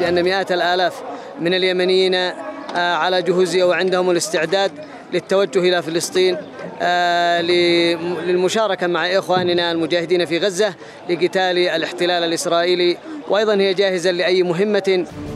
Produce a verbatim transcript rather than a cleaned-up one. لأن مئات الآلاف من اليمنيين على جهوزية وعندهم الاستعداد للتوجه إلى فلسطين للمشاركة مع إخواننا المجاهدين في غزة لقتال الاحتلال الإسرائيلي، وأيضا هي جاهزة لأي مهمة.